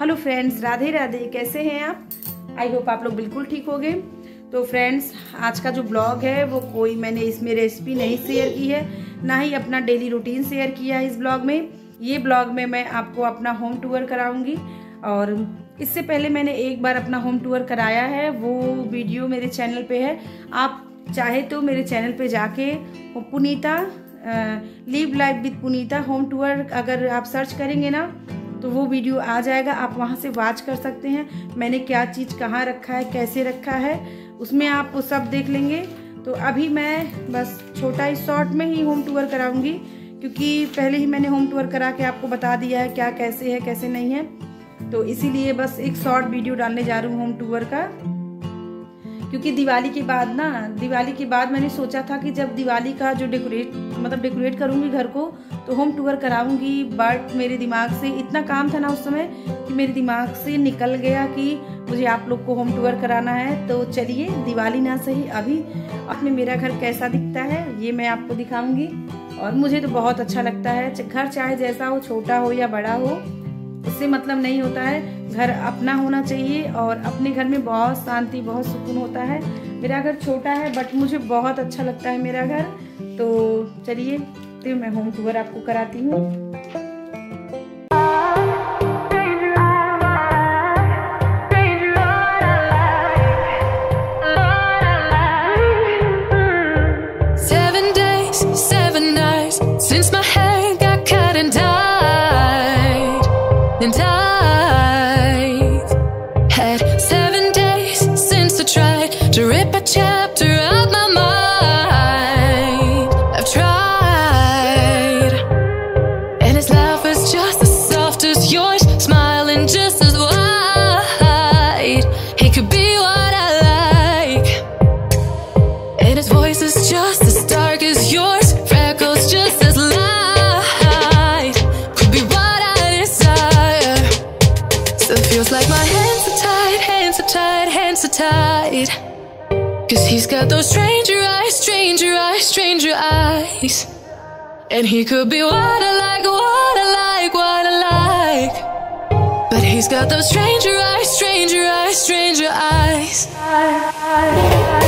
Hello friends, Radhe Radhe. कैसे हैं आप? आई होप आप लोग बिल्कुल ठीक होंगे। तो फ्रेंड्स, आज का जो ब्लॉग है वो कोई मैंने इसमें रेसिपी नहीं शेयर की है, ना ही अपना डेली रूटीन शेयर किया है इस ब्लॉग में। ये ब्लॉग में मैं आपको अपना होम टूर कराऊंगी, और इससे पहले मैंने एक बार अपना होम टूर कराया है, वो वीडियो मेरे चैनल पे है। आप चाहे तो मेरे चैनल पे जाके पुनीता live life with Punita home tour अगर आप सर्च करेंगे ना तो वो वीडियो आ जाएगा। आप वहाँ से वॉच कर सकते हैं, मैंने क्या चीज़ कहाँ रखा है, कैसे रखा है, उसमें आप वो सब देख लेंगे। तो अभी मैं बस छोटा ही शॉर्ट में ही होम टूर कराऊंगी, क्योंकि पहले ही मैंने होम टूर करा के आपको बता दिया है क्या कैसे है कैसे नहीं है। तो इसीलिए बस एक शॉर्ट वीडियो डालने जा रही हूँ होम टूर का, क्योंकि दिवाली के बाद मैंने सोचा था कि जब दिवाली का जो डेकोरेट करूँगी घर को तो होम टूर कराऊंगी। बट मेरे दिमाग से इतना काम था ना उस समय कि मेरे दिमाग से निकल गया कि मुझे आप लोग को होम टूर कराना है। तो चलिए, दिवाली ना सही, अभी अपने मेरा घर कैसा दिखता है ये मैं आपको दिखाऊंगी। और मुझे तो बहुत अच्छा लगता है, घर चाहे जैसा हो, छोटा हो या बड़ा हो, उससे मतलब नहीं होता है। घर अपना होना चाहिए, और अपने घर में बहुत शांति बहुत सुकून होता है। मेरा घर छोटा है बट मुझे बहुत अच्छा लगता है मेरा घर। तो चलिए, तो मैं होम टूर आपको कराती हूँ। Cause he's got those stranger eyes, stranger eyes, stranger eyes. And he could be what I like, what I like, what I like. But he's got those stranger eyes, stranger eyes, stranger eyes.